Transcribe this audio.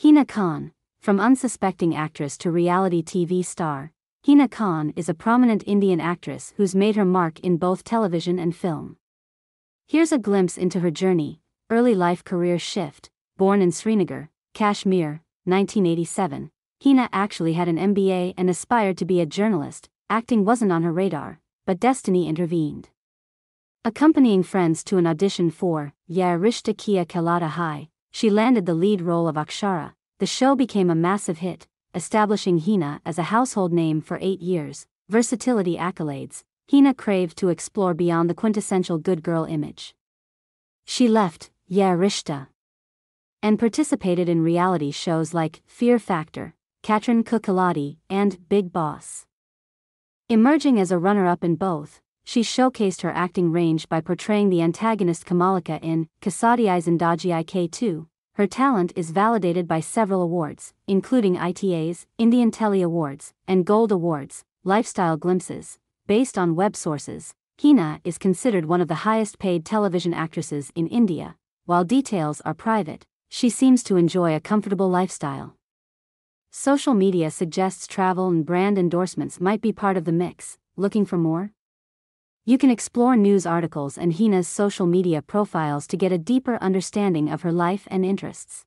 Hina Khan, from unsuspecting actress to reality TV star, Hina Khan is a prominent Indian actress who's made her mark in both television and film. Here's a glimpse into her journey, early life career shift. Born in Srinagar, Kashmir, 1987, Hina actually had an MBA and aspired to be a journalist. Acting wasn't on her radar, but destiny intervened, accompanying friends to an audition for Yeh Rishta Kya Kehlata Hai. She landed the lead role of Akshara. The show became a massive hit, establishing Hina as a household name for 8 years. Versatility accolades. Hina craved to explore beyond the quintessential good girl image. She left Yeh Rishta and participated in reality shows like Fear Factor, Khatron Ke Khiladi, and Big Boss. Emerging as a runner-up in both, she showcased her acting range by portraying the antagonist Komolika in Kasautii Zindagii Kay 2. Her talent is validated by several awards, including ITAs, Indian Telly Awards, and Gold Awards. Lifestyle glimpses. Based on web sources, Hina is considered one of the highest-paid television actresses in India. While details are private, she seems to enjoy a comfortable lifestyle. Social media suggests travel and brand endorsements might be part of the mix. Looking for more? You can explore news articles and Hina's social media profiles to get a deeper understanding of her life and interests.